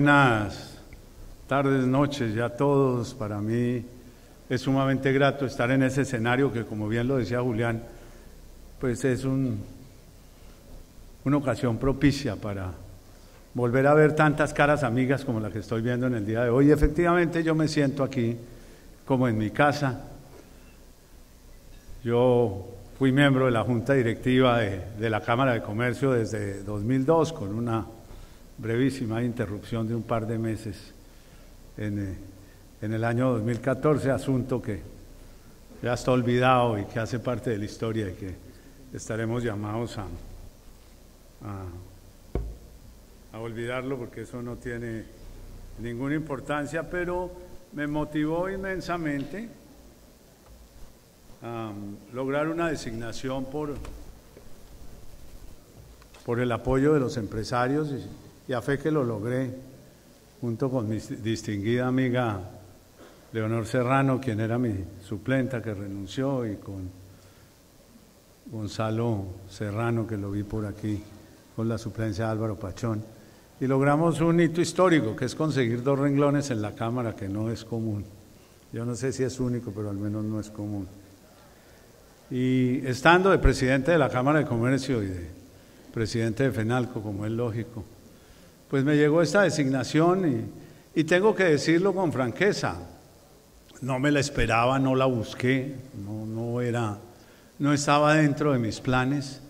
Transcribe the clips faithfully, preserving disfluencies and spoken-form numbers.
buenas tardes, noches ya a todos. Para mí es sumamente grato estar en ese escenario que, como bien lo decía Julián, pues es un, una ocasión propicia para volver a ver tantas caras amigas como la que estoy viendo en el día de hoy. Y efectivamente yo me siento aquí como en mi casa. Yo fui miembro de la Junta Directiva de, de la Cámara de Comercio desde dos mil dos, con una brevísima interrupción de un par de meses en, en el año dos mil catorce, asunto que ya está olvidado y que hace parte de la historia y que estaremos llamados a, a, a olvidarlo, porque eso no tiene ninguna importancia, pero me motivó inmensamente a lograr una designación por, por el apoyo de los empresarios y, y a fe que lo logré, junto con mi distinguida amiga Leonor Serrano, quien era mi suplenta, que renunció, y con Gonzalo Serrano, que lo vi por aquí, con la suplencia de Álvaro Pachón. Y logramos un hito histórico, que es conseguir dos renglones en la Cámara, que no es común. Yo no sé si es único, pero al menos no es común. Y estando de presidente de la Cámara de Comercio y de presidente de Fenalco, como es lógico, pues me llegó esta designación y, y tengo que decirlo con franqueza, no me la esperaba, no la busqué, no, no, era, no estaba dentro de mis planes,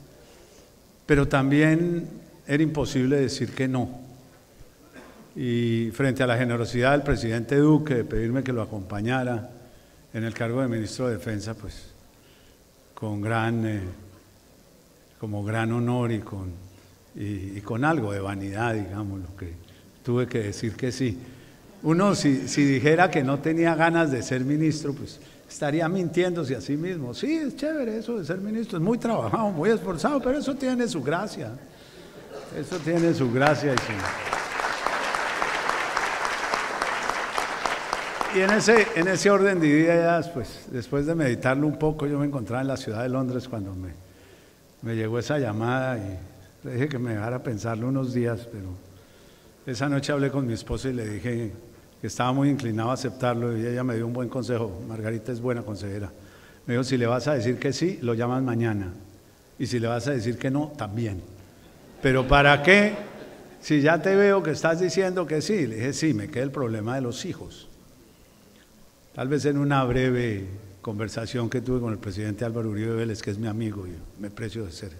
pero también era imposible decir que no. Y frente a la generosidad del presidente Duque de pedirme que lo acompañara en el cargo de ministro de Defensa, pues con gran, eh, como gran honor y con... Y, y con algo de vanidad, digamos, lo que tuve que decir que sí. Uno, si, si dijera que no tenía ganas de ser ministro, pues estaría mintiéndose a sí mismo. Sí, es chévere eso de ser ministro, es muy trabajado, muy esforzado, pero eso tiene su gracia. Eso tiene su gracia. Y, su... y en, ese, en ese orden de ideas, pues después de meditarlo un poco, yo me encontraba en la ciudad de Londres cuando me, me llegó esa llamada y le dije que me dejara pensarlo unos días, pero esa noche hablé con mi esposa y le dije que estaba muy inclinado a aceptarlo, y ella me dio un buen consejo. Margarita es buena consejera. Me dijo, si le vas a decir que sí, lo llamas mañana, y si le vas a decir que no, también. Pero ¿para qué? Si ya te veo que estás diciendo que sí. Le dije, sí, me queda el problema de los hijos. Tal vez en una breve conversación que tuve con el presidente Álvaro Uribe Vélez, que es mi amigo y me precio de ser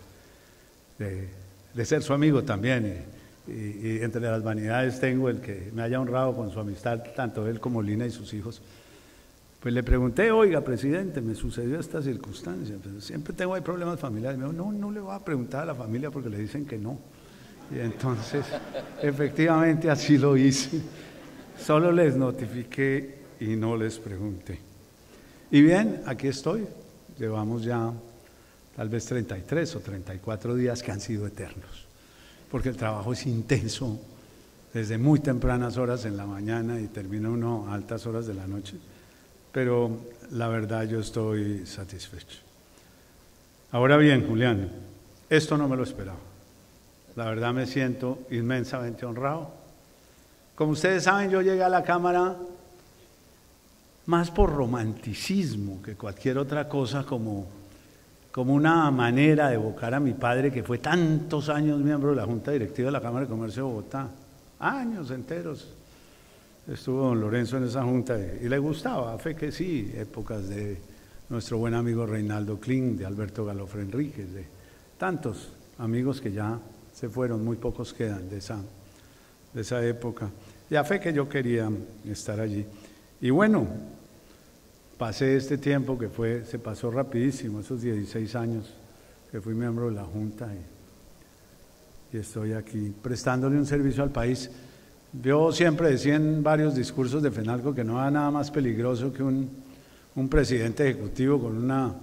de, de ser su amigo también, y, y, y entre las vanidades tengo el que me haya honrado con su amistad, tanto él como Lina y sus hijos, pues le pregunté, oiga presidente, me sucedió esta circunstancia, pues siempre tengo hay problemas familiares. Me dijo, no, no le voy a preguntar a la familia porque le dicen que no. Y entonces efectivamente así lo hice, solo les notifiqué y no les pregunté. Y bien, aquí estoy, llevamos ya tal vez treinta y tres o treinta y cuatro días que han sido eternos, porque el trabajo es intenso desde muy tempranas horas en la mañana y termina uno a altas horas de la noche, pero la verdad yo estoy satisfecho. Ahora bien, Julián, esto no me lo esperaba, la verdad me siento inmensamente honrado. Como ustedes saben, yo llegué a la Cámara más por romanticismo que cualquier otra cosa, como... como una manera de evocar a mi padre, que fue tantos años miembro de la Junta Directiva de la Cámara de Comercio de Bogotá, años enteros estuvo don Lorenzo en esa junta y le gustaba, a fe que sí, épocas de nuestro buen amigo Reinaldo Kling, de Alberto Galofre Enríquez, de tantos amigos que ya se fueron, muy pocos quedan de esa, de esa época, y a fe que yo quería estar allí. Y bueno, pasé este tiempo que fue, se pasó rapidísimo, esos dieciséis años que fui miembro de la Junta, y, y estoy aquí prestándole un servicio al país. Yo siempre decía en varios discursos de Fenalco que no había nada más peligroso que un, un presidente ejecutivo con una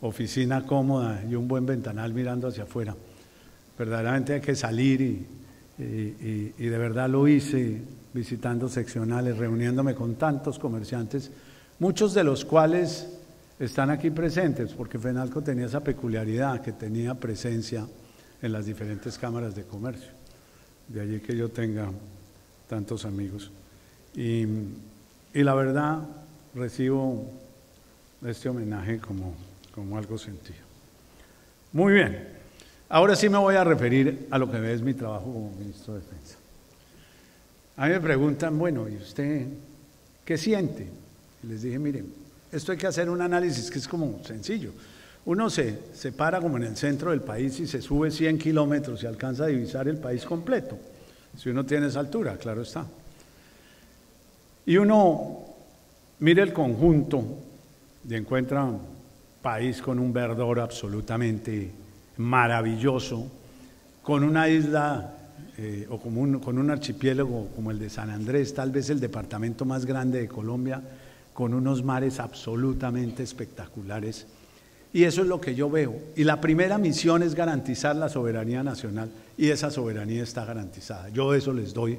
oficina cómoda y un buen ventanal mirando hacia afuera. Verdaderamente hay que salir y, y, y, y de verdad lo hice, visitando seccionales, reuniéndome con tantos comerciantes, muchos de los cuales están aquí presentes, porque Fenalco tenía esa peculiaridad, que tenía presencia en las diferentes cámaras de comercio. De allí que yo tenga tantos amigos. Y, y la verdad, recibo este homenaje como, como algo sentido. Muy bien, ahora sí me voy a referir a lo que es mi trabajo como ministro de Defensa. A mí me preguntan, bueno, ¿y usted qué siente? Y les dije, miren, esto hay que hacer un análisis que es como sencillo. Uno se, se para como en el centro del país y se sube cien kilómetros y alcanza a divisar el país completo, si uno tiene esa altura, claro está. Y uno mira el conjunto y encuentra un país con un verdor absolutamente maravilloso, con una isla eh, o como un, con un archipiélago como el de San Andrés, tal vez el departamento más grande de Colombia, con unos mares absolutamente espectaculares. Y eso es lo que yo veo. Y la primera misión es garantizar la soberanía nacional, y esa soberanía está garantizada. Yo eso les doy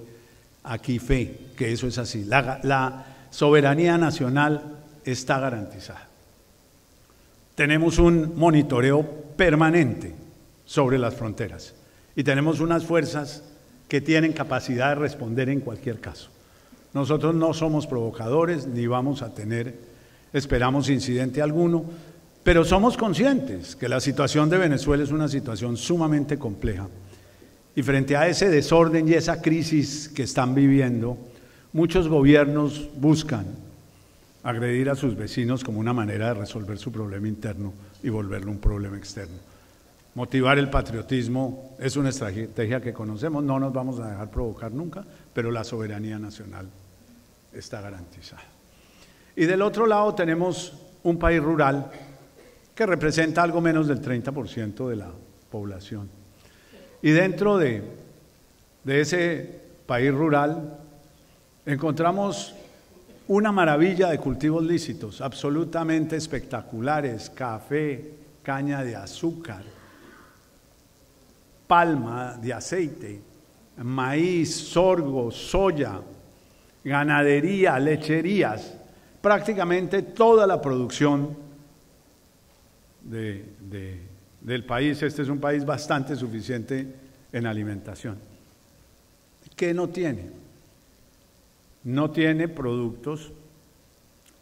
aquí fe, que eso es así. La, la soberanía nacional está garantizada. Tenemos un monitoreo permanente sobre las fronteras y tenemos unas fuerzas que tienen capacidad de responder en cualquier caso. Nosotros no somos provocadores ni vamos a tener, esperamos, incidente alguno. Pero somos conscientes que la situación de Venezuela es una situación sumamente compleja y frente a ese desorden y esa crisis que están viviendo, muchos gobiernos buscan agredir a sus vecinos como una manera de resolver su problema interno y volverlo un problema externo. Motivar el patriotismo es una estrategia que conocemos, no nos vamos a dejar provocar nunca, pero la soberanía nacional está garantizada. Y del otro lado tenemos un país rural que representa algo menos del treinta por ciento de la población. Y dentro de, de ese país rural encontramos una maravilla de cultivos lícitos, absolutamente espectaculares, café, caña de azúcar, palma de aceite, maíz, sorgo, soya, ganadería, lecherías, prácticamente toda la producción De, de, del país. Este es un país bastante suficiente en alimentación. ¿Qué no tiene? No tiene productos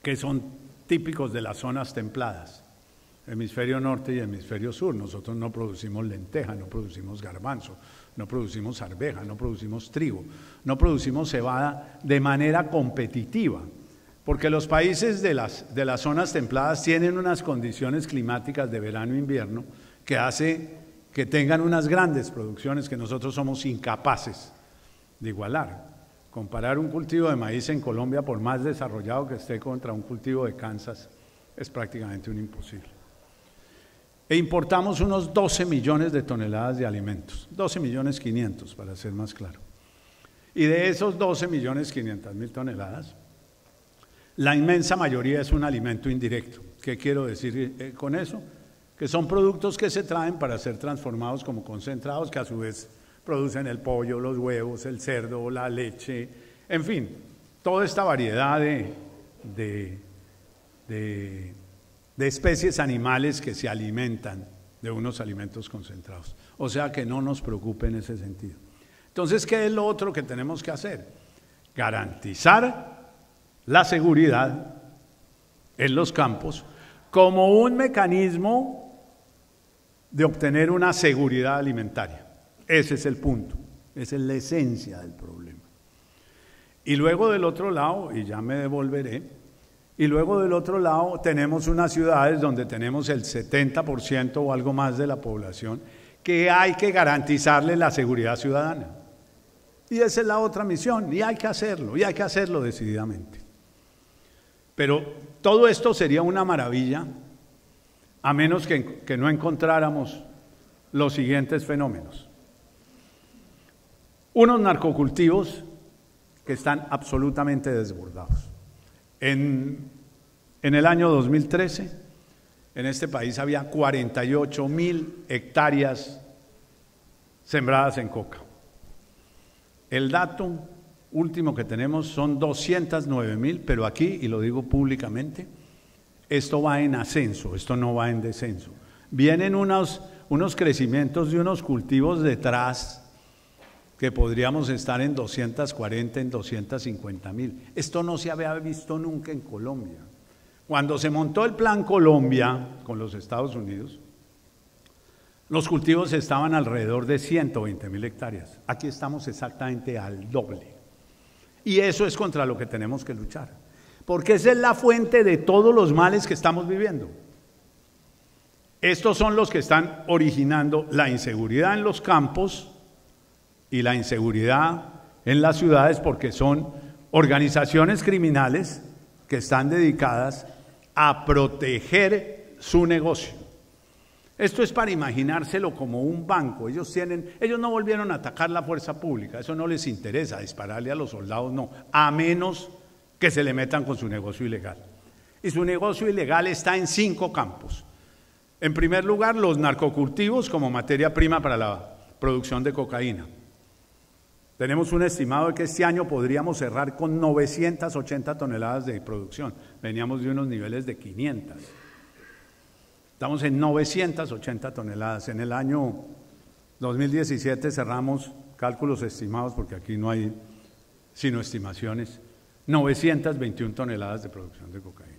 que son típicos de las zonas templadas, hemisferio norte y hemisferio sur. Nosotros no producimos lenteja, no producimos garbanzo, no producimos arveja, no producimos trigo, no producimos cebada de manera competitiva. Porque los países de las, de las zonas templadas tienen unas condiciones climáticas de verano e invierno que hace que tengan unas grandes producciones que nosotros somos incapaces de igualar. Comparar un cultivo de maíz en Colombia, por más desarrollado que esté, contra un cultivo de Kansas, es prácticamente un imposible. E importamos unos doce millones de toneladas de alimentos, doce millones quinientos para ser más claro. Y de esos doce millones quinientas mil toneladas, la inmensa mayoría es un alimento indirecto. ¿Qué quiero decir con eso? Que son productos que se traen para ser transformados como concentrados, que a su vez producen el pollo, los huevos, el cerdo, la leche, en fin, toda esta variedad de, de, de, de especies animales que se alimentan de unos alimentos concentrados. O sea que no nos preocupe en ese sentido. Entonces, ¿qué es lo otro que tenemos que hacer? Garantizar la seguridad en los campos como un mecanismo de obtener una seguridad alimentaria. Ese es el punto, esa es la esencia del problema. Y luego del otro lado, y ya me devolveré, y luego del otro lado tenemos unas ciudades donde tenemos el setenta por ciento o algo más de la población que hay que garantizarle la seguridad ciudadana. Y esa es la otra misión, y hay que hacerlo, y hay que hacerlo decididamente. Pero todo esto sería una maravilla a menos que, que no encontráramos los siguientes fenómenos. Unos narcocultivos que están absolutamente desbordados. En, en el año dos mil trece, en este país había cuarenta y ocho mil hectáreas sembradas en coca. El dato último que tenemos son doscientas nueve mil, pero aquí, y lo digo públicamente, esto va en ascenso, esto no va en descenso. Vienen unos, unos crecimientos de unos cultivos detrás que podríamos estar en doscientos cuarenta, en doscientos cincuenta mil. Esto no se había visto nunca en Colombia. Cuando se montó el Plan Colombia con los Estados Unidos, los cultivos estaban alrededor de ciento veinte mil hectáreas. Aquí estamos exactamente al doble. Y eso es contra lo que tenemos que luchar, porque esa es la fuente de todos los males que estamos viviendo. Estos son los que están originando la inseguridad en los campos y la inseguridad en las ciudades, porque son organizaciones criminales que están dedicadas a proteger su negocio. Esto es para imaginárselo como un banco. Ellos tienen, ellos no volvieron a atacar la fuerza pública, eso no les interesa, dispararle a los soldados no, a menos que se le metan con su negocio ilegal. Y su negocio ilegal está en cinco campos. En primer lugar, los narcocultivos como materia prima para la producción de cocaína. Tenemos un estimado de que este año podríamos cerrar con novecientas ochenta toneladas de producción. Veníamos de unos niveles de quinientas. Estamos en novecientas ochenta toneladas. En el año dos mil diecisiete cerramos, cálculos estimados, porque aquí no hay sino estimaciones, novecientas veintiuna toneladas de producción de cocaína.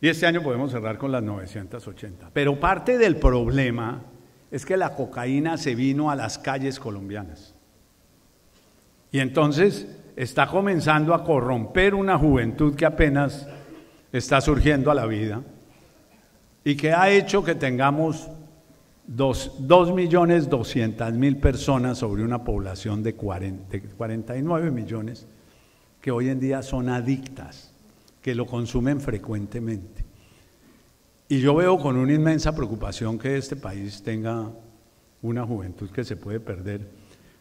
Y este año podemos cerrar con las novecientas ochenta. Pero parte del problema es que la cocaína se vino a las calles colombianas. Y entonces está comenzando a corromper una juventud que apenas está surgiendo a la vida y que ha hecho que tengamos dos millones doscientas mil personas sobre una población de cuarenta, cuarenta y nueve millones que hoy en día son adictas, que lo consumen frecuentemente. Y yo veo con una inmensa preocupación que este país tenga una juventud que se puede perder,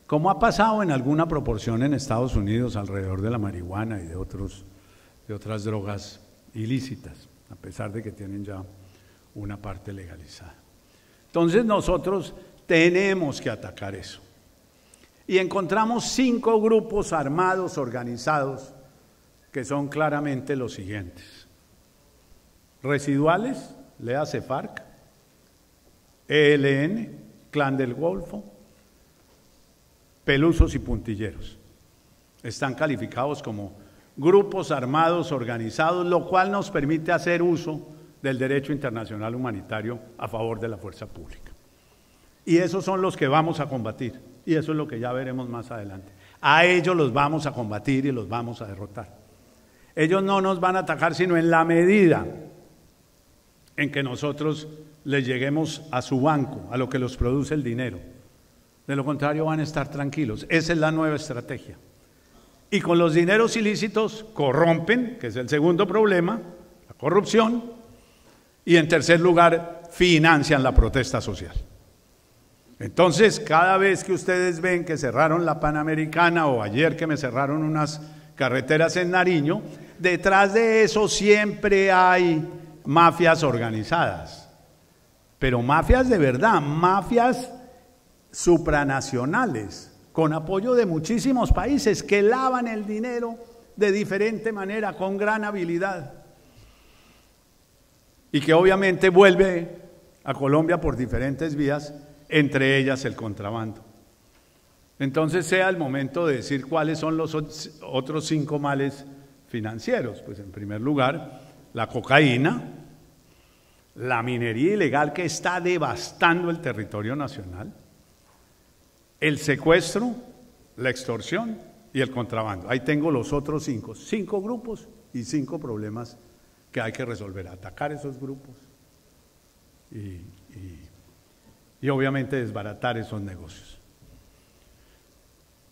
como ha pasado en alguna proporción en Estados Unidos alrededor de la marihuana y de, otros, de otras drogas ilícitas, a pesar de que tienen ya una parte legalizada. Entonces nosotros tenemos que atacar eso. Y encontramos cinco grupos armados, organizados, que son claramente los siguientes: residuales, léase FARC, E L N, Clan del Golfo, pelusos y puntilleros. Están calificados como grupos armados organizados, lo cual nos permite hacer uso del derecho internacional humanitario a favor de la fuerza pública. Y esos son los que vamos a combatir, y eso es lo que ya veremos más adelante. A ellos los vamos a combatir y los vamos a derrotar. Ellos no nos van a atacar sino en la medida en que nosotros les lleguemos a su banco, a lo que los produce el dinero. De lo contrario van a estar tranquilos. Esa es la nueva estrategia. Y con los dineros ilícitos corrompen, que es el segundo problema, la corrupción, y en tercer lugar financian la protesta social. Entonces, cada vez que ustedes ven que cerraron la Panamericana o ayer que me cerraron unas carreteras en Nariño, detrás de eso siempre hay mafias organizadas, pero mafias de verdad, mafias supranacionales, con apoyo de muchísimos países que lavan el dinero de diferente manera, con gran habilidad, y que obviamente vuelve a Colombia por diferentes vías, entre ellas el contrabando. Entonces sea el momento de decir cuáles son los otros cinco males financieros. Pues en primer lugar, la cocaína, la minería ilegal que está devastando el territorio nacional, el secuestro, la extorsión y el contrabando. Ahí tengo los otros cinco, cinco grupos y cinco problemas que hay que resolver, atacar esos grupos y, y, y obviamente desbaratar esos negocios.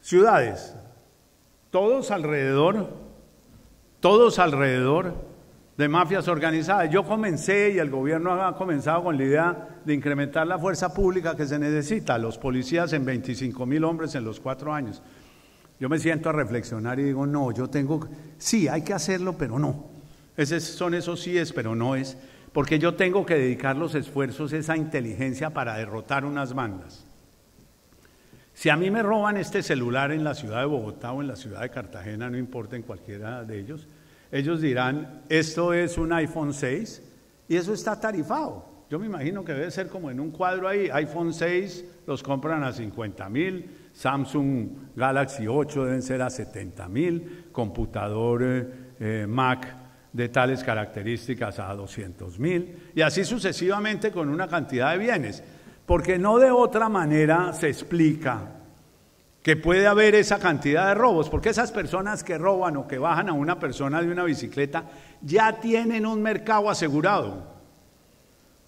Ciudades, todos alrededor, todos alrededor de mafias organizadas. Yo comencé y el gobierno ha comenzado con la idea de incrementar la fuerza pública que se necesita, los policías en veinticinco mil hombres en los cuatro años. Yo me siento a reflexionar y digo, no, yo tengo, sí, hay que hacerlo, pero no. Esos son esos síes, pero no es, porque yo tengo que dedicar los esfuerzos a esa inteligencia para derrotar unas bandas. Si a mí me roban este celular en la ciudad de Bogotá o en la ciudad de Cartagena, no importa, en cualquiera de ellos, ellos dirán, esto es un iPhone seis y eso está tarifado. Yo me imagino que debe ser como en un cuadro ahí, iPhone seis los compran a cincuenta mil, Samsung Galaxy ocho deben ser a setenta mil, computador eh, eh, Mac de tales características a doscientos mil, y así sucesivamente con una cantidad de bienes, porque no de otra manera se explica que puede haber esa cantidad de robos, porque esas personas que roban o que bajan a una persona de una bicicleta ya tienen un mercado asegurado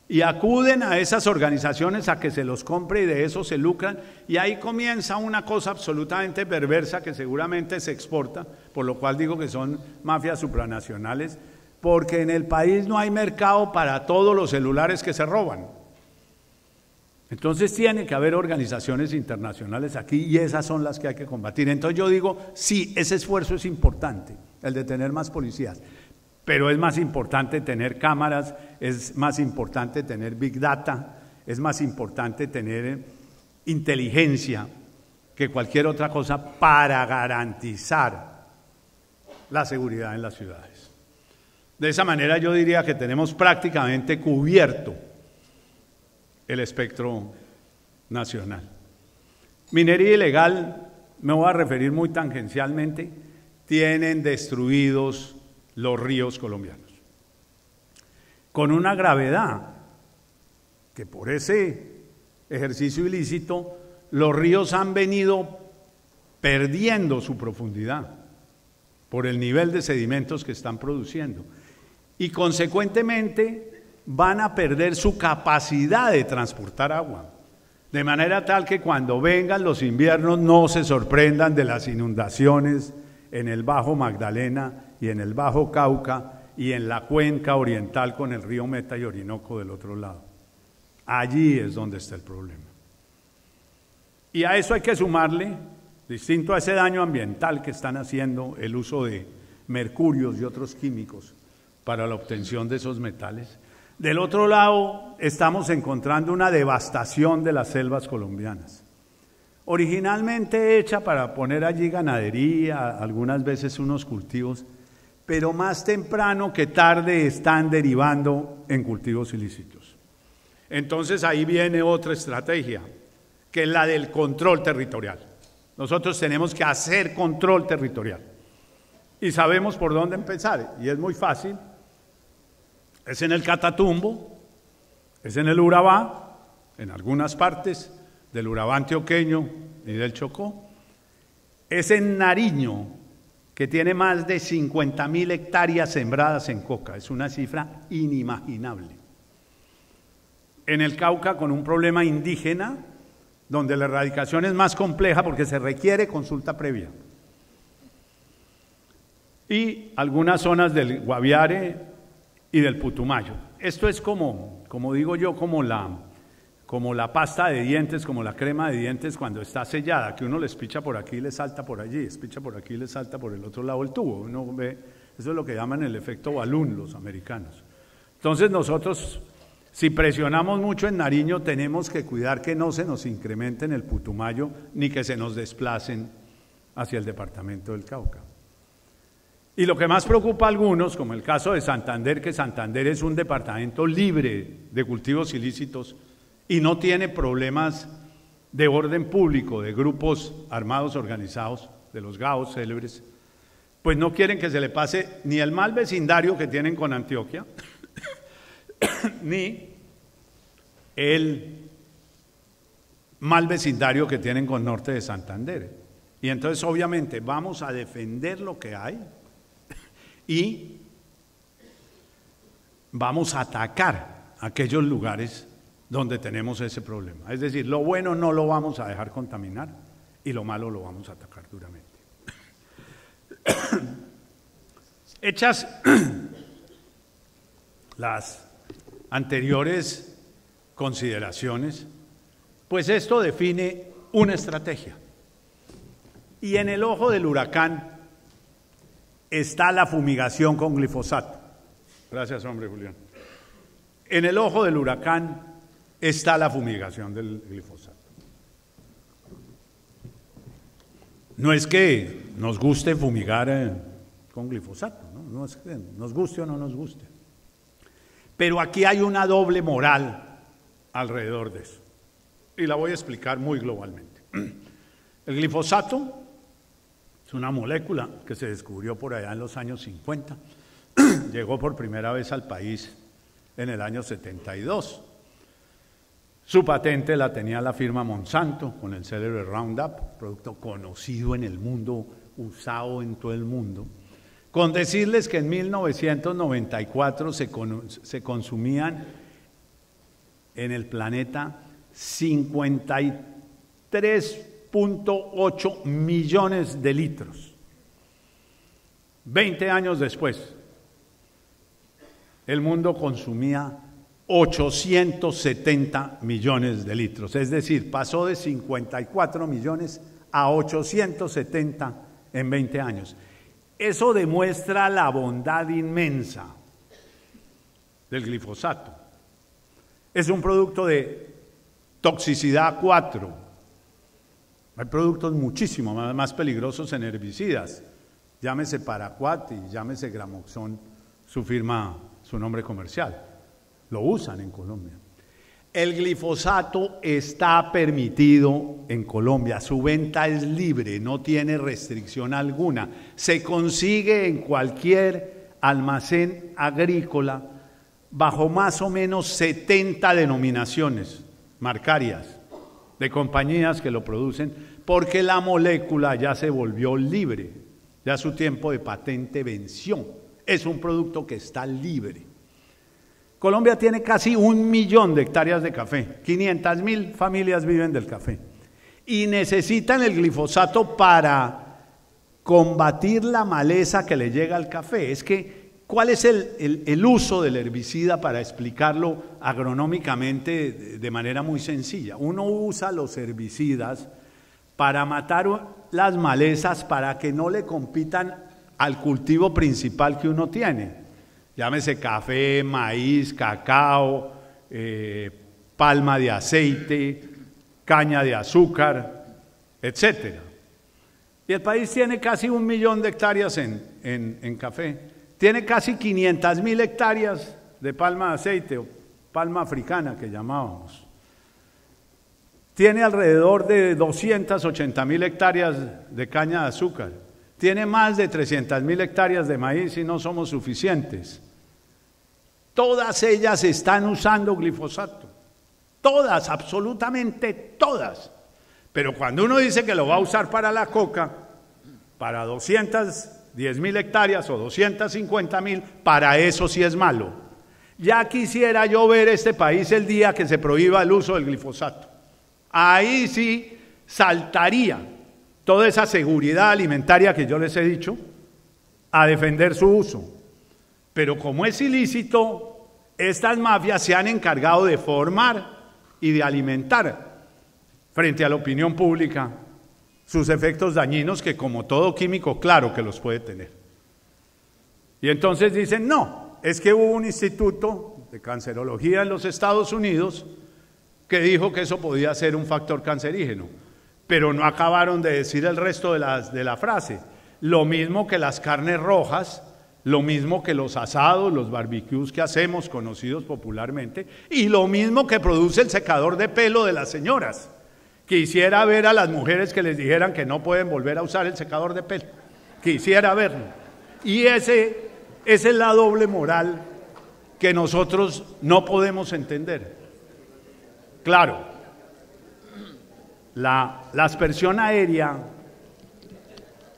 y acuden a esas organizaciones a que se los compre y de eso se lucran, y ahí comienza una cosa absolutamente perversa que seguramente se exporta, por lo cual digo que son mafias supranacionales, porque en el país no hay mercado para todos los celulares que se roban. Entonces tiene que haber organizaciones internacionales aquí y esas son las que hay que combatir. Entonces yo digo, sí, ese esfuerzo es importante, el de tener más policías, pero es más importante tener cámaras, es más importante tener Big Data, es más importante tener inteligencia que cualquier otra cosa para garantizar la seguridad en las ciudades. De esa manera yo diría que tenemos prácticamente cubierto el espectro nacional. Minería ilegal, me voy a referir muy tangencialmente, tienen destruidos los ríos colombianos, con una gravedad que por ese ejercicio ilícito los ríos han venido perdiendo su profundidad por el nivel de sedimentos que están produciendo y consecuentemente van a perder su capacidad de transportar agua, de manera tal que cuando vengan los inviernos no se sorprendan de las inundaciones en el Bajo Magdalena y en el Bajo Cauca y en la cuenca oriental con el río Meta y Orinoco del otro lado. Allí es donde está el problema. Y a eso hay que sumarle, distinto a ese daño ambiental que están haciendo, el uso de mercurios y otros químicos para la obtención de esos metales. Del otro lado, estamos encontrando una devastación de las selvas colombianas, originalmente hecha para poner allí ganadería, algunas veces unos cultivos, pero más temprano que tarde están derivando en cultivos ilícitos. Entonces ahí viene otra estrategia, que es la del control territorial. Nosotros tenemos que hacer control territorial y sabemos por dónde empezar, y es muy fácil. Es en el Catatumbo, es en el Urabá, en algunas partes del Urabá antioqueño y del Chocó. Es en Nariño, que tiene más de cincuenta mil hectáreas sembradas en coca, es una cifra inimaginable. En el Cauca, con un problema indígena, donde la erradicación es más compleja porque se requiere consulta previa. Y algunas zonas del Guaviare y del Putumayo. Esto es como, como digo yo, como la, como la pasta de dientes, como la crema de dientes cuando está sellada, que uno les picha por aquí y le salta por allí, les picha por aquí y le salta por el otro lado el tubo. Uno ve, eso es lo que llaman el efecto balón los americanos. Entonces nosotros, si presionamos mucho en Nariño, tenemos que cuidar que no se nos incremente en el Putumayo, ni que se nos desplacen hacia el departamento del Cauca. Y lo que más preocupa a algunos, como el caso de Santander, que Santander es un departamento libre de cultivos ilícitos y no tiene problemas de orden público, de grupos armados organizados, de los gaos célebres, pues no quieren que se le pase ni el mal vecindario que tienen con Antioquia, ni el mal vecindario que tienen con Norte de Santander. Y entonces obviamente vamos a defender lo que hay, y vamos a atacar aquellos lugares donde tenemos ese problema. Es decir, lo bueno no lo vamos a dejar contaminar y lo malo lo vamos a atacar duramente. Hechas las anteriores consideraciones, pues esto define una estrategia. Y en el ojo del huracán está la fumigación con glifosato. Gracias, hombre, Julián. En el ojo del huracán está la fumigación del glifosato. No es que nos guste fumigar eh, con glifosato, ¿no? No es que nos guste o no nos guste. Pero aquí hay una doble moral alrededor de eso. Y la voy a explicar muy globalmente. El glifosato es una molécula que se descubrió por allá en los años cincuenta. Llegó por primera vez al país en el año setenta y dos. Su patente la tenía la firma Monsanto con el célebre Roundup, producto conocido en el mundo, usado en todo el mundo. Con decirles que en mil novecientos noventa y cuatro se, con, se consumían en el planeta cincuenta y tres punto ocho millones de litros. veinte años después, el mundo consumía ochocientos setenta millones de litros. Es decir, pasó de cincuenta y cuatro millones a ochocientos setenta en veinte años. Eso demuestra la bondad inmensa del glifosato. Es un producto de toxicidad cuatro. Hay productos muchísimo más peligrosos en herbicidas. Llámese Paraquat y llámese Gramoxón, su firma, su nombre comercial. Lo usan en Colombia. El glifosato está permitido en Colombia, su venta es libre, no tiene restricción alguna. Se consigue en cualquier almacén agrícola bajo más o menos setenta denominaciones marcarias de compañías que lo producen, porque la molécula ya se volvió libre, ya su tiempo de patente venció. Es un producto que está libre. Colombia tiene casi un millón de hectáreas de café, quinientas mil familias viven del café y necesitan el glifosato para combatir la maleza que le llega al café. Es que, ¿cuál es el, el, el uso del herbicida para explicarlo agronómicamente de manera muy sencilla? Uno usa los herbicidas para matar las malezas para que no le compitan al cultivo principal que uno tiene. Llámese café, maíz, cacao, eh, palma de aceite, caña de azúcar, etcétera. Y el país tiene casi un millón de hectáreas en, en, en café. Tiene casi quinientas mil hectáreas de palma de aceite o palma africana que llamábamos. Tiene alrededor de doscientas ochenta mil hectáreas de caña de azúcar. Tiene más de trescientas mil hectáreas de maíz y no somos suficientes. Todas ellas están usando glifosato, todas, absolutamente todas. Pero cuando uno dice que lo va a usar para la coca, para doscientas diez mil hectáreas o doscientas cincuenta mil, para eso sí es malo. Ya quisiera yo ver este país el día que se prohíba el uso del glifosato. Ahí sí saltaría toda esa seguridad alimentaria que yo les he dicho a defender su uso. Pero como es ilícito, estas mafias se han encargado de formar y de alimentar frente a la opinión pública sus efectos dañinos, que como todo químico, claro que los puede tener. Y entonces dicen, no, es que hubo un instituto de cancerología en los Estados Unidos que dijo que eso podía ser un factor cancerígeno, pero no acabaron de decir el resto de, las, de la frase. Lo mismo que las carnes rojas, lo mismo que los asados, los barbecues que hacemos, conocidos popularmente, y lo mismo que produce el secador de pelo de las señoras. Quisiera ver a las mujeres que les dijeran que no pueden volver a usar el secador de pelo. Quisiera verlo. Y ese, esa es la doble moral que nosotros no podemos entender. Claro, la, la aspersión aérea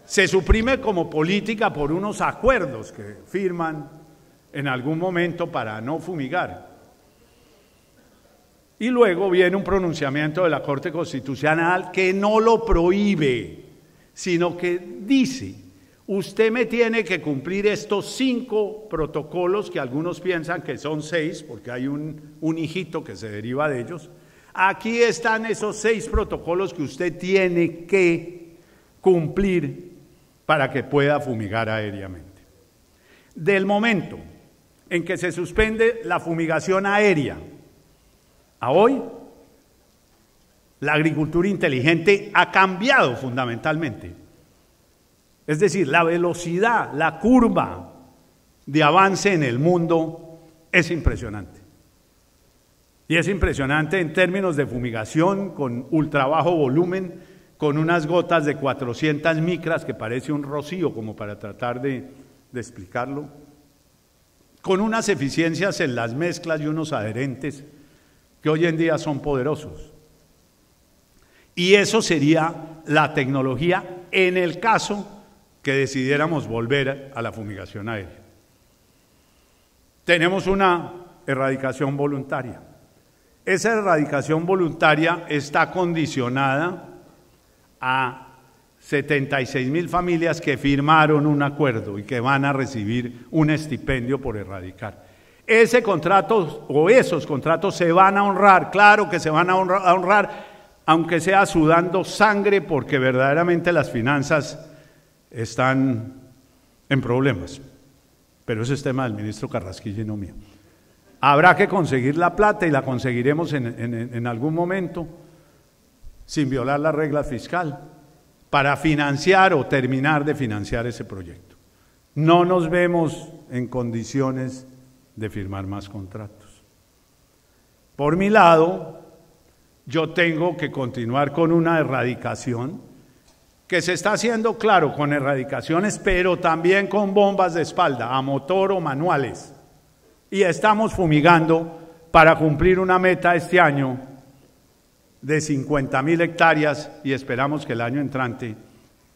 se suprime como política por unos acuerdos que firman en algún momento para no fumigar. Y luego viene un pronunciamiento de la Corte Constitucional que no lo prohíbe, sino que dice, usted me tiene que cumplir estos cinco protocolos, que algunos piensan que son seis, porque hay un, un hijito que se deriva de ellos. Aquí están esos seis protocolos que usted tiene que cumplir para que pueda fumigar aéreamente. Del momento en que se suspende la fumigación aérea, a hoy, la agricultura inteligente ha cambiado fundamentalmente. Es decir, la velocidad, la curva de avance en el mundo es impresionante. Y es impresionante en términos de fumigación, con ultra bajo volumen, con unas gotas de cuatrocientas micras, que parece un rocío, como para tratar de, de explicarlo, con unas eficiencias en las mezclas y unos adherentes que hoy en día son poderosos. Y eso sería la tecnología en el caso que decidiéramos volver a la fumigación aérea. Tenemos una erradicación voluntaria. Esa erradicación voluntaria está condicionada a setenta y seis mil familias que firmaron un acuerdo y que van a recibir un estipendio por erradicar. Ese contrato o esos contratos se van a honrar, claro que se van a honrar, a honrar aunque sea sudando sangre, porque verdaderamente las finanzas están en problemas. Pero ese es tema del ministro Carrasquilla y no mío. Habrá que conseguir la plata y la conseguiremos en, en, en algún momento, sin violar la regla fiscal, para financiar o terminar de financiar ese proyecto. No nos vemos en condiciones de firmar más contratos. Por mi lado, yo tengo que continuar con una erradicación que se está haciendo, claro, con erradicaciones, pero también con bombas de espalda, a motor o manuales. Y estamos fumigando para cumplir una meta este año de cincuenta mil hectáreas y esperamos que el año entrante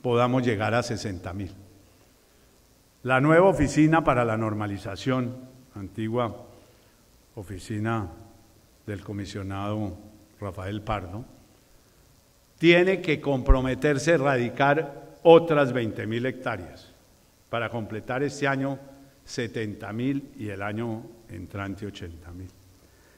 podamos llegar a sesenta mil. La nueva oficina para la normalización, antigua oficina del comisionado Rafael Pardo, tiene que comprometerse a erradicar otras veinte mil hectáreas para completar este año setenta mil y el año entrante ochenta mil.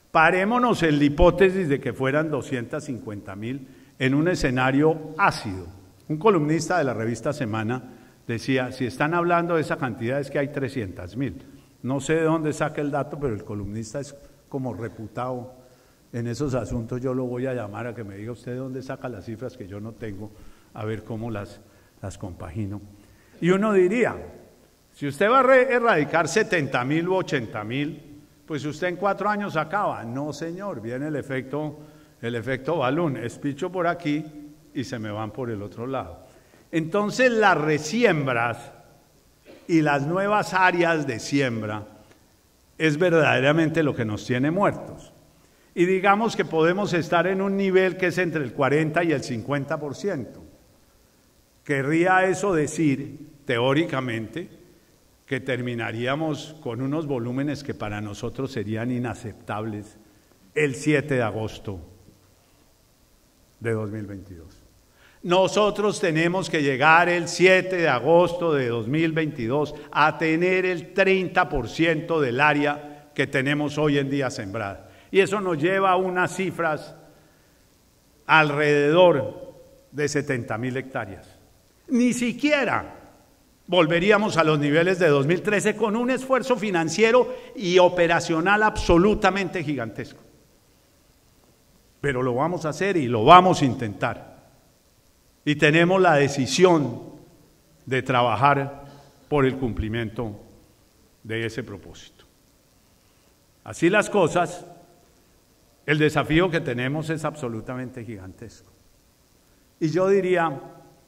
Parémonos en la hipótesis de que fueran doscientas cincuenta mil en un escenario ácido. Un columnista de la revista Semana decía, si están hablando de esa cantidad es que hay trescientas mil. No sé de dónde saca el dato, pero el columnista es como reputado en esos asuntos. Yo lo voy a llamar a que me diga usted de dónde saca las cifras que yo no tengo, a ver cómo las, las compagino. Y uno diría, si usted va a erradicar setenta mil u ochenta mil, pues usted en cuatro años acaba. No, señor, viene el efecto, el efecto balón. Espicho por aquí y se me van por el otro lado. Entonces, las resiembras y las nuevas áreas de siembra es verdaderamente lo que nos tiene muertos. Y digamos que podemos estar en un nivel que es entre el cuarenta y el cincuenta por ciento. Querría eso decir, teóricamente, que terminaríamos con unos volúmenes que para nosotros serían inaceptables el siete de agosto de dos mil veintidós. Nosotros tenemos que llegar el siete de agosto de dos mil veintidós a tener el treinta por ciento del área que tenemos hoy en día sembrada. Y eso nos lleva a unas cifras alrededor de setenta mil hectáreas. Ni siquiera volveríamos a los niveles de dos mil trece con un esfuerzo financiero y operacional absolutamente gigantesco. Pero lo vamos a hacer y lo vamos a intentar. Y tenemos la decisión de trabajar por el cumplimiento de ese propósito. Así las cosas, el desafío que tenemos es absolutamente gigantesco. Y yo diría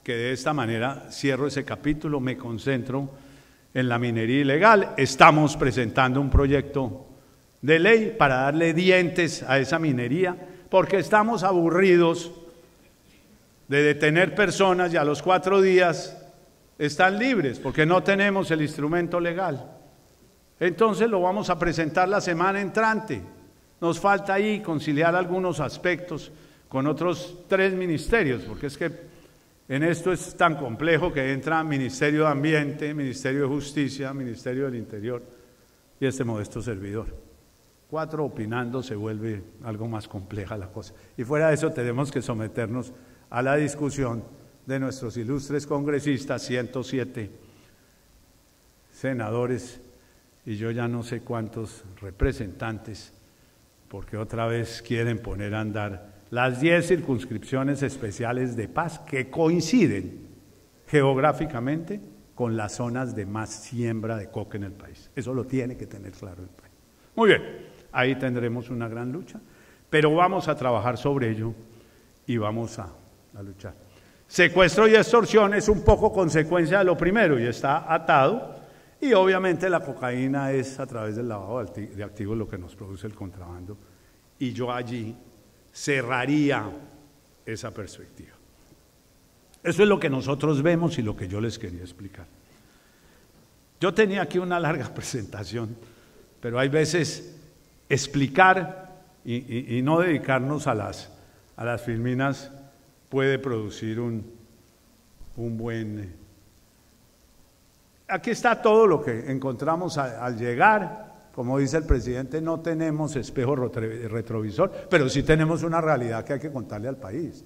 que de esta manera cierro ese capítulo, me concentro en la minería ilegal. Estamos presentando un proyecto de ley para darle dientes a esa minería, porque estamos aburridos de detener personas y a los cuatro días están libres, porque no tenemos el instrumento legal. Entonces lo vamos a presentar la semana entrante. Nos falta ahí conciliar algunos aspectos con otros tres ministerios, porque es que en esto es tan complejo que entra Ministerio de Ambiente, Ministerio de Justicia, Ministerio del Interior y este modesto servidor. Cuatro opinando se vuelve algo más compleja la cosa. Y fuera de eso tenemos que someternos a la discusión de nuestros ilustres congresistas, ciento siete senadores y yo ya no sé cuántos representantes, porque otra vez quieren poner a andar las diez circunscripciones especiales de paz que coinciden geográficamente con las zonas de más siembra de coca en el país. Eso lo tiene que tener claro el país. Muy bien, ahí tendremos una gran lucha, pero vamos a trabajar sobre ello y vamos a, a luchar. Secuestro y extorsión es un poco consecuencia de lo primero y está atado, y obviamente la cocaína es a través del lavado de activos lo que nos produce el contrabando, y yo allí cerraría esa perspectiva. Eso es lo que nosotros vemos y lo que yo les quería explicar. Yo tenía aquí una larga presentación, pero hay veces explicar y, y, y no dedicarnos a las, a las filminas puede producir un, un buen... Aquí está todo lo que encontramos a, al llegar. Como dice el presidente, no tenemos espejo retrovisor, pero sí tenemos una realidad que hay que contarle al país,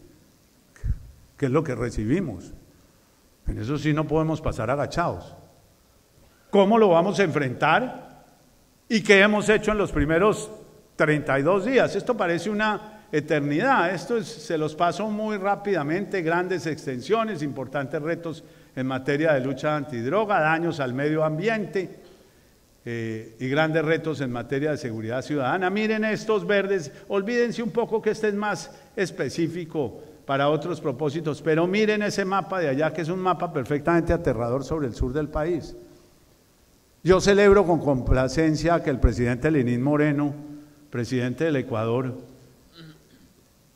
que es lo que recibimos. En eso sí no podemos pasar agachados. ¿Cómo lo vamos a enfrentar? ¿Y qué hemos hecho en los primeros treinta y dos días? Esto parece una eternidad, esto es, se los paso muy rápidamente, grandes extensiones, importantes retos en materia de lucha antidroga, daños al medio ambiente eh, y grandes retos en materia de seguridad ciudadana. Miren estos verdes, olvídense un poco que este es más específico para otros propósitos, pero miren ese mapa de allá que es un mapa perfectamente aterrador sobre el sur del país. Yo celebro con complacencia que el presidente Lenín Moreno, presidente del Ecuador,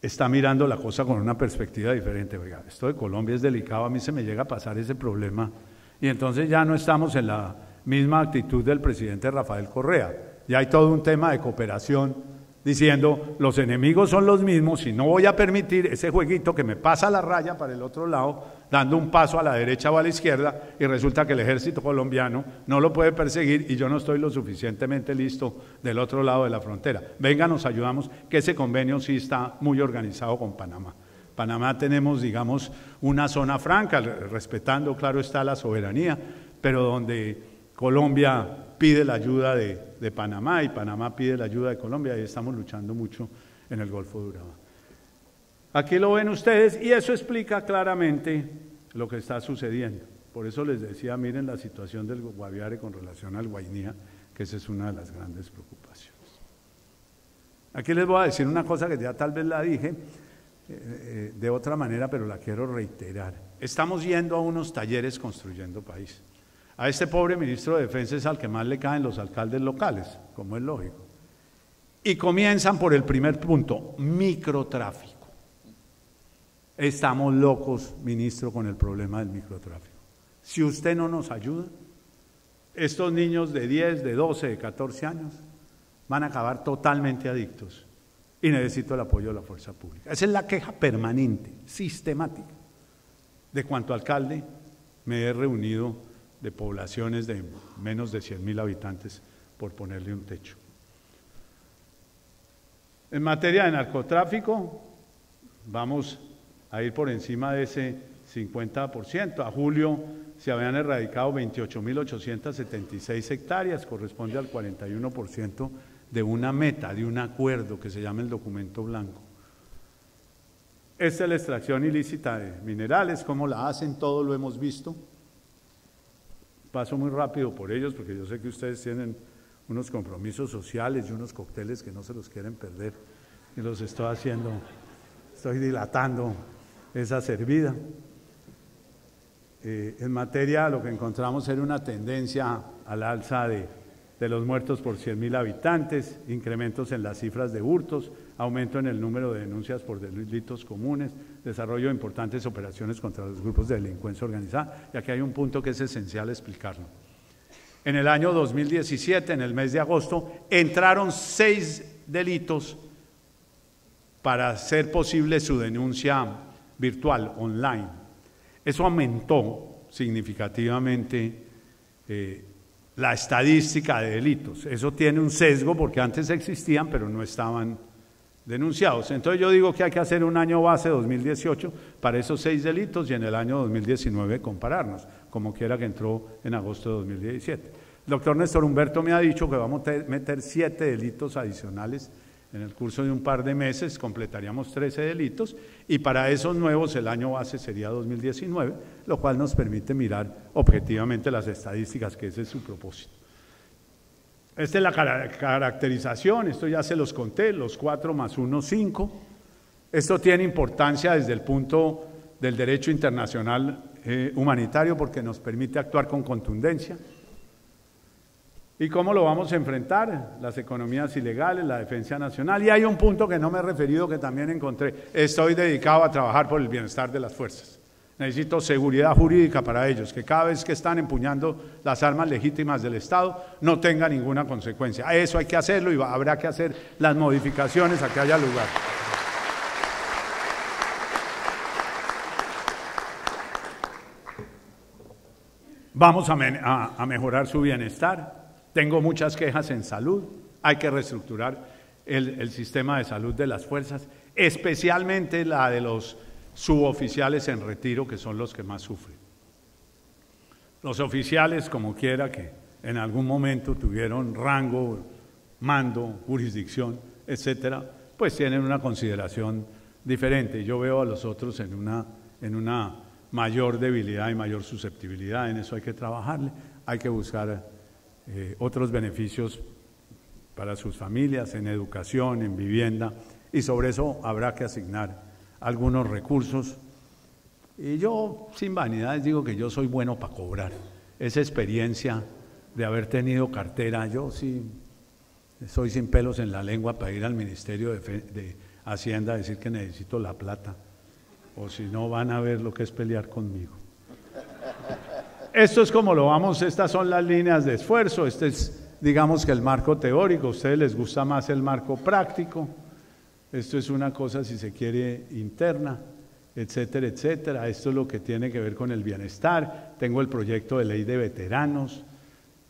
está mirando la cosa con una perspectiva diferente. Oiga, esto de Colombia es delicado, a mí se me llega a pasar ese problema, y entonces ya no estamos en la misma actitud del presidente Rafael Correa. Ya hay todo un tema de cooperación, diciendo, los enemigos son los mismos y no voy a permitir ese jueguito que me pasa la raya para el otro lado, dando un paso a la derecha o a la izquierda, y resulta que el ejército colombiano no lo puede perseguir y yo no estoy lo suficientemente listo del otro lado de la frontera. Venga, nos ayudamos, que ese convenio sí está muy organizado con Panamá. Panamá tenemos, digamos, una zona franca, respetando, claro está, la soberanía, pero donde Colombia pide la ayuda de, de Panamá y Panamá pide la ayuda de Colombia, y estamos luchando mucho en el Golfo de Urabá. Aquí lo ven ustedes y eso explica claramente lo que está sucediendo. Por eso les decía, miren la situación del Guaviare con relación al Guainía, que esa es una de las grandes preocupaciones. Aquí les voy a decir una cosa que ya tal vez la dije eh, de otra manera, pero la quiero reiterar. Estamos yendo a unos talleres construyendo país. A este pobre ministro de Defensa es al que más le caen los alcaldes locales, como es lógico. Y comienzan por el primer punto, microtráfico. Estamos locos, ministro, con el problema del microtráfico. Si usted no nos ayuda, estos niños de diez, de doce, de catorce años van a acabar totalmente adictos y necesito el apoyo de la fuerza pública. Esa es la queja permanente, sistemática, de cuanto alcalde me he reunido de poblaciones de menos de cien mil habitantes por ponerle un techo. En materia de narcotráfico, vamos a ir por encima de ese cincuenta por ciento. A julio se habían erradicado veintiocho mil ochocientas setenta y seis hectáreas, corresponde al cuarenta y uno por ciento de una meta, de un acuerdo que se llama el documento blanco. Esta es la extracción ilícita de minerales, cómo la hacen, todo lo hemos visto. Paso muy rápido por ellos porque yo sé que ustedes tienen unos compromisos sociales y unos cócteles que no se los quieren perder y los estoy haciendo, estoy dilatando esa servida. Eh, en materia, lo que encontramos era una tendencia al alza de, de los muertos por cien mil habitantes, incrementos en las cifras de hurtos, aumento en el número de denuncias por delitos comunes, desarrollo de importantes operaciones contra los grupos de delincuencia organizada, y aquí hay un punto que es esencial explicarlo. En el año dos mil diecisiete, en el mes de agosto, entraron seis delitos para hacer posible su denuncia virtual, online. Eso aumentó significativamente eh, la estadística de delitos. Eso tiene un sesgo porque antes existían, pero no estaban denunciados. Entonces yo digo que hay que hacer un año base dos mil dieciocho para esos seis delitos y en el año dos mil diecinueve compararnos, como quiera que entró en agosto de dos mil diecisiete. El doctor Néstor Humberto me ha dicho que vamos a meter siete delitos adicionales. En el curso de un par de meses completaríamos trece delitos y para esos nuevos el año base sería dos mil diecinueve, lo cual nos permite mirar objetivamente las estadísticas, que ese es su propósito. Esta es la car caracterización, esto ya se los conté, los cuatro más uno, cinco. Esto tiene importancia desde el punto del derecho internacional eh, humanitario porque nos permite actuar con contundencia. ¿Y cómo lo vamos a enfrentar? Las economías ilegales, la defensa nacional. Y hay un punto que no me he referido que también encontré. Estoy dedicado a trabajar por el bienestar de las fuerzas. Necesito seguridad jurídica para ellos, que cada vez que están empuñando las armas legítimas del Estado no tenga ninguna consecuencia. Eso hay que hacerlo y habrá que hacer las modificaciones a que haya lugar. Vamos a, men a, a mejorar su bienestar. Tengo muchas quejas en salud, hay que reestructurar el, el sistema de salud de las fuerzas, especialmente la de los suboficiales en retiro, que son los que más sufren. Los oficiales, como quiera que en algún momento tuvieron rango, mando, jurisdicción, etcétera, pues tienen una consideración diferente. Yo veo a los otros en una, en una mayor debilidad y mayor susceptibilidad, en eso hay que trabajarle, hay que buscar Eh, otros beneficios para sus familias, en educación, en vivienda, y sobre eso habrá que asignar algunos recursos. Y yo, sin vanidades, digo que yo soy bueno para cobrar. Esa experiencia de haber tenido cartera, yo sí soy sin pelos en la lengua para ir al Ministerio de, Fe, de Hacienda a decir que necesito la plata, o si no van a ver lo que es pelear conmigo. Esto es como lo vamos, estas son las líneas de esfuerzo, este es, digamos que el marco teórico, a ustedes les gusta más el marco práctico, esto es una cosa, si se quiere, interna, etcétera, etcétera, esto es lo que tiene que ver con el bienestar, tengo el proyecto de ley de veteranos,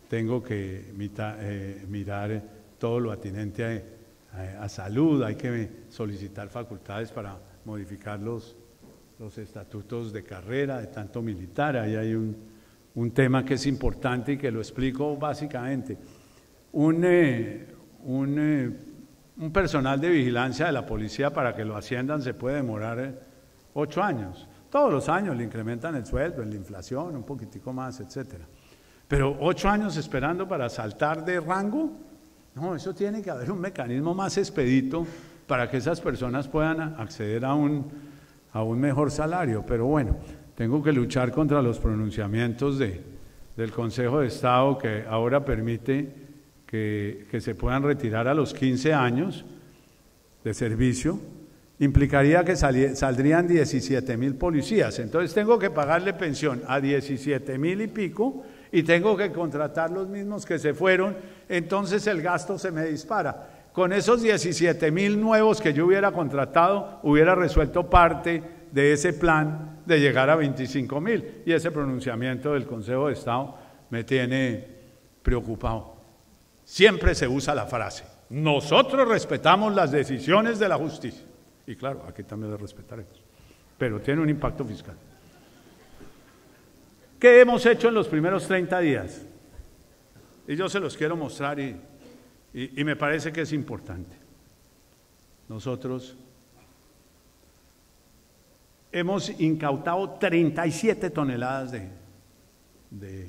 tengo que mita, eh, mirar todo lo atinente a, a, a salud, hay que solicitar facultades para modificar los, los estatutos de carrera, de tanto militar, ahí hay un... un tema que es importante y que lo explico básicamente. Un, eh, un, eh, un personal de vigilancia de la policía para que lo asciendan se puede demorar eh, ocho años. Todos los años le incrementan el sueldo, la inflación, un poquitico más, etcétera. Pero ocho años esperando para saltar de rango, no, eso tiene que haber un mecanismo más expedito para que esas personas puedan acceder a un, a un mejor salario, pero bueno. Tengo que luchar contra los pronunciamientos de, del Consejo de Estado que ahora permite que, que se puedan retirar a los quince años de servicio. Implicaría que sali, saldrían diecisiete mil policías. Entonces tengo que pagarle pensión a diecisiete mil y pico y tengo que contratar los mismos que se fueron. Entonces el gasto se me dispara. Con esos diecisiete mil nuevos que yo hubiera contratado, hubiera resuelto parte de ese plan de llegar a veinticinco mil, y ese pronunciamiento del Consejo de Estado me tiene preocupado. Siempre se usa la frase, nosotros respetamos las decisiones de la justicia, y claro, aquí también las respetaremos, pero tiene un impacto fiscal. ¿Qué hemos hecho en los primeros treinta días? Y yo se los quiero mostrar y, y, y me parece que es importante. Nosotros hemos incautado treinta y siete toneladas de, de,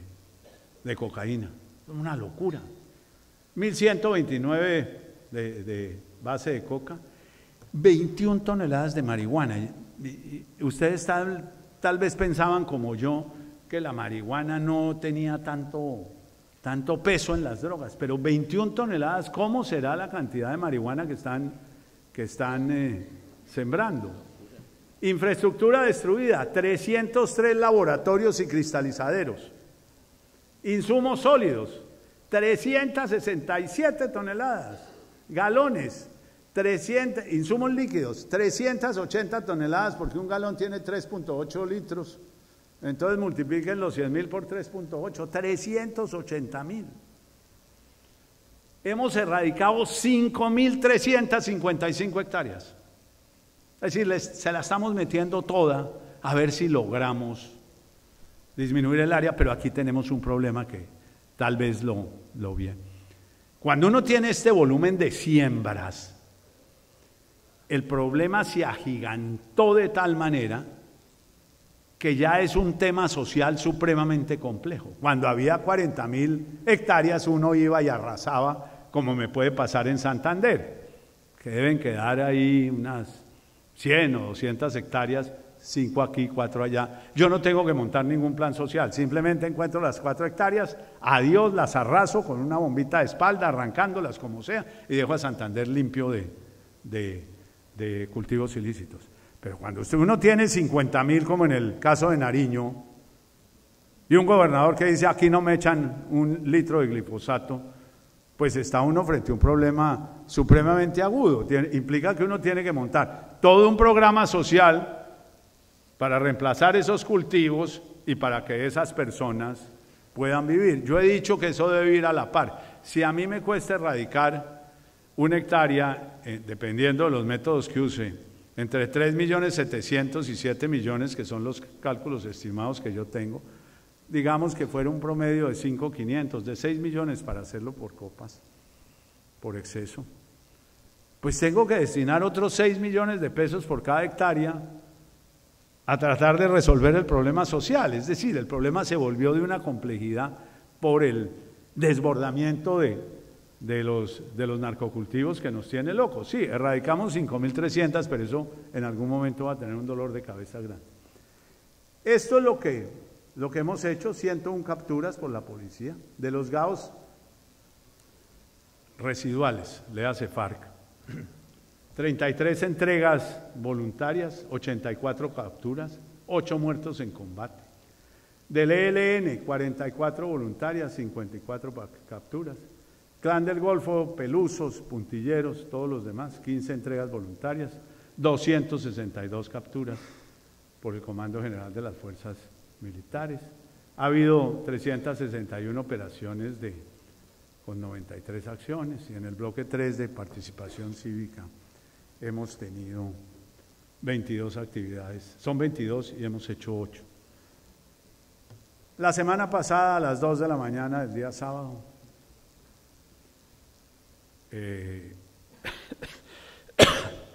de cocaína, una locura, mil ciento veintinueve de, de base de coca, veintiuna toneladas de marihuana. Y, y, ustedes tal, tal vez pensaban como yo que la marihuana no tenía tanto, tanto peso en las drogas, pero veintiuna toneladas, ¿cómo será la cantidad de marihuana que están, que están eh, sembrando? Infraestructura destruida, trescientos tres laboratorios y cristalizaderos. Insumos sólidos, trescientas sesenta y siete toneladas. Galones, trescientos, insumos líquidos, trescientas ochenta toneladas, porque un galón tiene tres punto ocho litros. Entonces multipliquen los cien mil por tres punto ocho, trescientos ochenta mil. Hemos erradicado cinco mil trescientas cincuenta y cinco hectáreas. Es decir, les, se la estamos metiendo toda a ver si logramos disminuir el área, pero aquí tenemos un problema que tal vez lo, lo vi. Cuando uno tiene este volumen de siembras, el problema se agigantó de tal manera que ya es un tema social supremamente complejo. Cuando había cuarenta mil hectáreas, uno iba y arrasaba, como me puede pasar en Santander, que deben quedar ahí unas cien o doscientas hectáreas, cinco aquí, cuatro allá. Yo no tengo que montar ningún plan social, simplemente encuentro las cuatro hectáreas, adiós, las arraso con una bombita de espalda, arrancándolas como sea, y dejo a Santander limpio de, de, de cultivos ilícitos. Pero cuando usted, uno tiene cincuenta mil, como en el caso de Nariño, y un gobernador que dice, aquí no me echan un litro de glifosato, pues está uno frente a un problema supremamente agudo. Tiene, implica que uno tiene que montar todo un programa social para reemplazar esos cultivos y para que esas personas puedan vivir. Yo he dicho que eso debe ir a la par. Si a mí me cuesta erradicar una hectárea, eh, dependiendo de los métodos que use, entre tres millones setecientos mil y siete millones, que son los cálculos estimados que yo tengo, digamos que fuera un promedio de cinco millones quinientos mil, de seis millones para hacerlo por copas, por exceso, pues tengo que destinar otros seis millones de pesos por cada hectárea a tratar de resolver el problema social. Es decir, el problema se volvió de una complejidad por el desbordamiento de... De los, de los narcocultivos que nos tiene locos. Sí, erradicamos cinco mil trescientas, pero eso en algún momento va a tener un dolor de cabeza grande. Esto es lo que, lo que hemos hecho, ciento una capturas por la policía de los gaos residuales, le hace FARC, treinta y tres entregas voluntarias, ochenta y cuatro capturas, ocho muertos en combate. Del E L N, cuarenta y cuatro voluntarias, cincuenta y cuatro capturas. Clan del Golfo, Pelusos, Puntilleros, todos los demás, quince entregas voluntarias, doscientas sesenta y dos capturas por el Comando General de las Fuerzas Militares. Ha habido trescientas sesenta y una operaciones de, con noventa y tres acciones, y en el bloque tres de participación cívica hemos tenido veintidós actividades, son veintidós y hemos hecho ocho. La semana pasada, a las dos de la mañana del día sábado, Eh,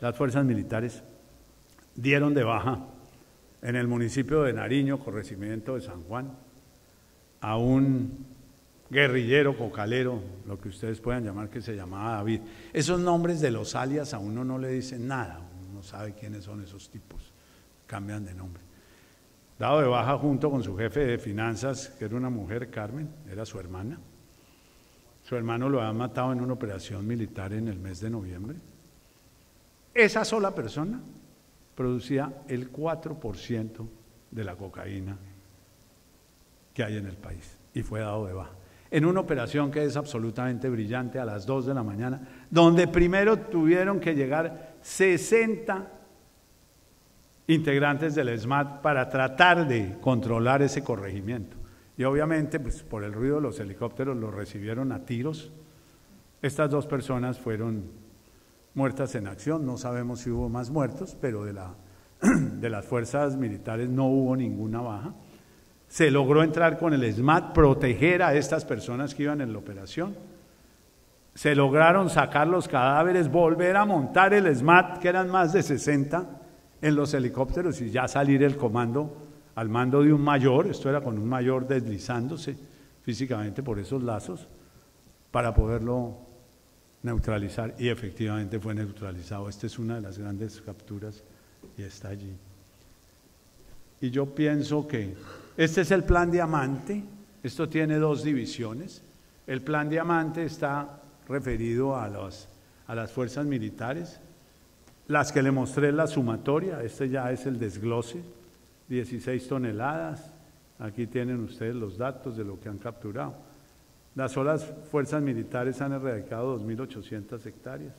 las fuerzas militares dieron de baja en el municipio de Nariño, corregimiento de San Juan, a un guerrillero, cocalero, lo que ustedes puedan llamar, que se llamaba David. Esos nombres de los alias a uno no le dicen nada, uno no sabe quiénes son esos tipos, cambian de nombre. Dado de baja junto con su jefe de finanzas, que era una mujer, Carmen, era su hermana. Su hermano lo había matado en una operación militar en el mes de noviembre. Esa sola persona producía el cuatro por ciento de la cocaína que hay en el país y fue dado de baja. En una operación que es absolutamente brillante, a las dos de la mañana, donde primero tuvieron que llegar sesenta integrantes del ESMAD para tratar de controlar ese corregimiento. Y obviamente, pues, por el ruido de los helicópteros los recibieron a tiros. Estas dos personas fueron muertas en acción, no sabemos si hubo más muertos, pero de, la, de las fuerzas militares no hubo ninguna baja. Se logró entrar con el ESMAD, proteger a estas personas que iban en la operación. Se lograron sacar los cadáveres, volver a montar el ESMAD, que eran más de sesenta, en los helicópteros, y ya salir el comando al mando de un mayor, esto era con un mayor deslizándose físicamente por esos lazos, para poderlo neutralizar, y efectivamente fue neutralizado. Esta es una de las grandes capturas y está allí. Y yo pienso que este es el Plan Diamante. Esto tiene dos divisiones. El Plan Diamante está referido a, los, a las fuerzas militares, las que le mostré la sumatoria, este ya es el desglose, dieciséis toneladas, aquí tienen ustedes los datos de lo que han capturado. Las solas fuerzas militares han erradicado dos mil ochocientas hectáreas.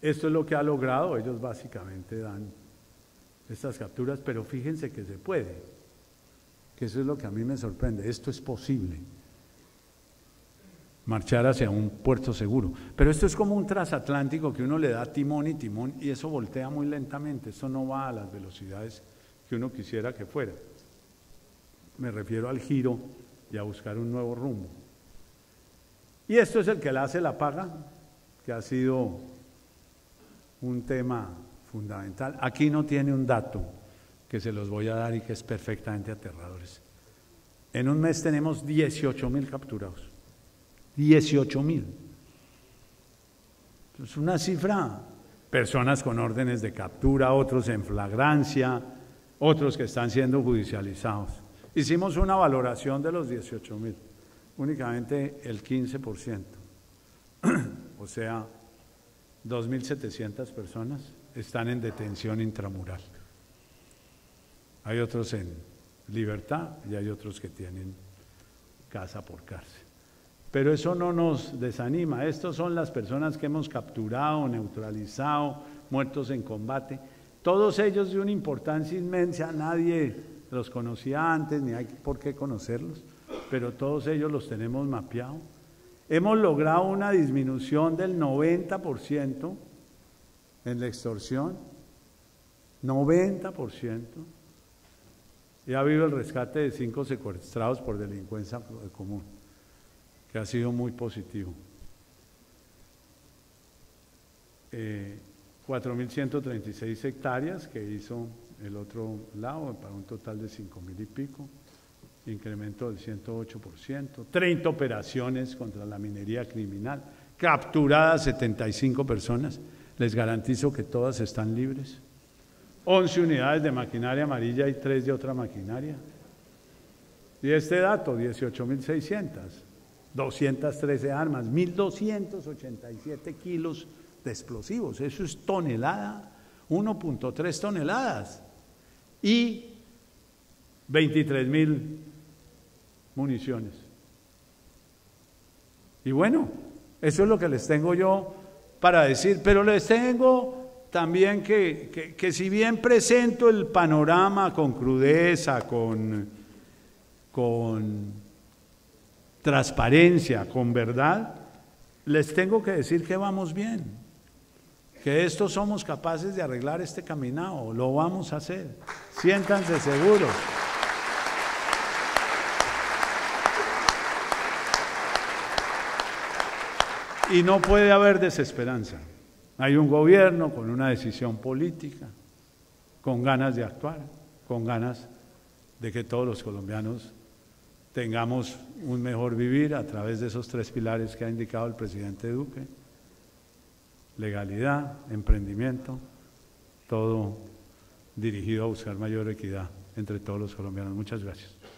Esto es lo que ha logrado, ellos básicamente dan estas capturas, pero fíjense que se puede, que eso es lo que a mí me sorprende, esto es posible, marchar hacia un puerto seguro. Pero esto es como un transatlántico que uno le da timón y timón y eso voltea muy lentamente, eso no va a las velocidades que uno quisiera que fuera. Me refiero al giro y a buscar un nuevo rumbo. Y esto es el que la hace la paga, que ha sido un tema fundamental. Aquí no tiene un dato, que se los voy a dar y que es perfectamente aterradores. En un mes tenemos dieciocho mil capturados. dieciocho mil. Es una cifra. Personas con órdenes de captura, otros en flagrancia, otros que están siendo judicializados. Hicimos una valoración de los dieciocho mil, únicamente el quince por ciento, o sea, dos mil setecientas personas están en detención intramural. Hay otros en libertad y hay otros que tienen casa por cárcel. Pero eso no nos desanima. Estas son las personas que hemos capturado, neutralizado, muertos en combate. Todos ellos de una importancia inmensa, nadie los conocía antes, ni hay por qué conocerlos, pero todos ellos los tenemos mapeados. Hemos logrado una disminución del noventa por ciento en la extorsión, noventa por ciento. Y ha habido el rescate de cinco secuestrados por delincuencia común, que ha sido muy positivo. Eh, cuatro mil ciento treinta y seis hectáreas que hizo el otro lado, para un total de cinco mil y pico, incremento del ciento ocho por ciento, treinta operaciones contra la minería criminal, capturadas setenta y cinco personas, les garantizo que todas están libres, once unidades de maquinaria amarilla y tres de otra maquinaria. Y este dato, dieciocho mil seiscientas. doscientas trece armas, mil doscientos ochenta y siete kilos de explosivos, eso es tonelada, uno punto tres toneladas, y veintitrés mil municiones. Y bueno, eso es lo que les tengo yo para decir, pero les tengo también que, que, que si bien presento el panorama con crudeza, con... con transparencia, con verdad, les tengo que decir que vamos bien, que esto somos capaces de arreglar este caminado, lo vamos a hacer, siéntanse seguros. Y no puede haber desesperanza, hay un gobierno con una decisión política, con ganas de actuar, con ganas de que todos los colombianos tengamos un mejor vivir a través de esos tres pilares que ha indicado el presidente Duque: legalidad, emprendimiento, todo dirigido a buscar mayor equidad entre todos los colombianos. Muchas gracias.